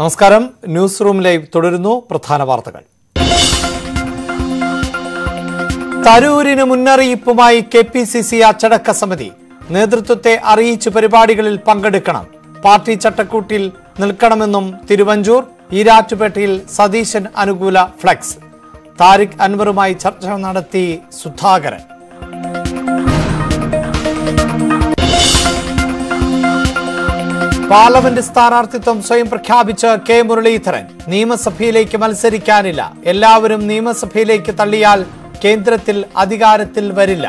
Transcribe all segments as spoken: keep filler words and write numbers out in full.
നമസ്കാരം, news room live തുടരുന്നു. പ്രധാന വാർത്തകൾ. തരൂരിന് മുന്നറിയിപ്പുമായി കെ പി സി സി അച്ചടക്ക സമിതി നേതൃത്വത്തെ അറിയിച്ചു പരിപാടികളിൽ പങ്കെടുക്കണം. പാർട്ടി ചട്ടക്കൂട്ടിൽ നിൽക്കണമെന്നും തിരുവഞ്ചൂർ, ഈരാറ്റുപേട്ടയിൽ സതീശൻ അനുകൂല ഫ്ലക്സ്. താരിഖ് അൻവറുമായി ചർച്ച നടത്തി സുധാകരൻ. പാർലമെന്റ് സ്ഥാനാർത്ഥിത്വം സ്വയം പ്രഖ്യാപിച്ച കെ മുരളീധരൻ നിയമസഭയിലേക്ക് മത്സരിക്കാനില്ല, എല്ലാവരും നിയമസഭയിലേക്ക് തള്ളിയാൽ കേന്ദ്രത്തിൽ അധികാരത്തിൽ വരില്ല.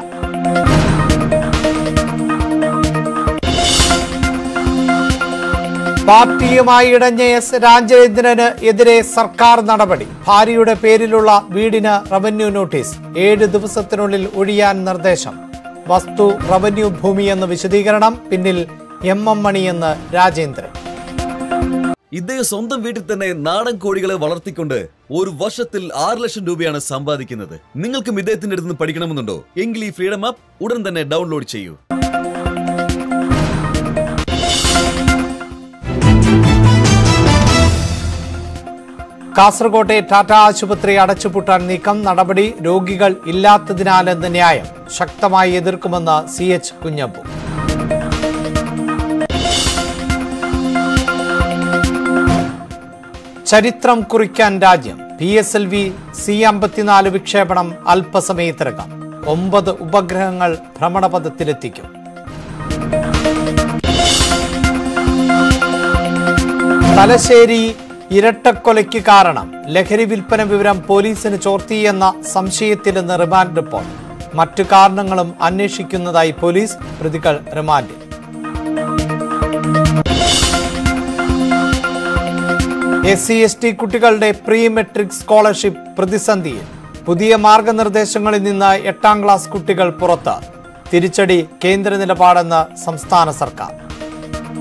പാർട്ടിയുമായി ഇടഞ്ഞ എസ് രാജേന്ദ്രന് എതിരെ സർക്കാർ നടപടി. ഭാര്യയുടെ പേരിലുള്ള വീടിന് റവന്യൂ നോട്ടീസ്, ഏഴ് ദിവസത്തിനുള്ളിൽ ഒഴിയാൻ നിർദ്ദേശം. വസ്തു റവന്യൂ ഭൂമിയെന്ന് വിശദീകരണം, പിന്നിൽ എം എം മണിയെന്ന് രാജേന്ദ്രൻ. ഇദ്ദേഹം സ്വന്തം വീട്ടിൽ തന്നെ നാടൻ കോഴികളെ വളർത്തിക്കൊണ്ട് ഒരു വർഷത്തിൽ ആറ് ലക്ഷം രൂപയാണ് സമ്പാദിക്കുന്നത്. നിങ്ങൾക്കും ഇദ്ദേഹത്തിന്റെ അടുത്ത് നിന്ന് പഠിക്കണമെന്നുണ്ടോ? എങ്കിൽ ഈ ഫ്രീഡം ആപ്പ് ഉടൻ തന്നെ ഡൗൺലോഡ് ചെയ്യൂ. കാസർകോട്ടെ ടാറ്റ ആശുപത്രി അടച്ചുപൂട്ടാൻ നീക്കം, നടപടി രോഗികൾ ഇല്ലാത്തതിനാലെന്ന് ന്യായം. ശക്തമായി എതിർക്കുമെന്ന് സി എച്ച് കുഞ്ഞപ്പു. ചരിത്രം കുറിക്കാൻ രാജ്യം. P S L V C അമ്പത്തിനാല് വിക്ഷേപണം അല്പസമയത്തിറക്കാം. ഒമ്പത് ഉപഗ്രഹങ്ങൾ ഭ്രമണപഥത്തിലെത്തിക്കും. തലശ്ശേരി ഇരട്ടക്കൊലയ്ക്ക് കാരണം. ലഹരി വിൽപ്പന വിവരം പോലീസിന് ചോർത്തിയെന്ന സംശയത്തിലെന്ന് റിമാൻഡ് റിപ്പോർട്ട്. മറ്റു കാരണങ്ങളും അന്വേഷിക്കുന്നതായി പോലീസ്. പ്രതികൾ റിമാൻഡിൽ. എസ് സി എസ് ടി കുട്ടികളുടെ പ്രീ മെട്രിക് സ്കോളർഷിപ്പ് പ്രതിസന്ധിയിൽ. പുതിയ മാർഗനിർദ്ദേശങ്ങളിൽ നിന്ന് എട്ടാം ക്ലാസ് കുട്ടികൾ പുറത്ത്. തിരിച്ചടി കേന്ദ്ര നിലപാടെന്ന് സംസ്ഥാന സർക്കാർ.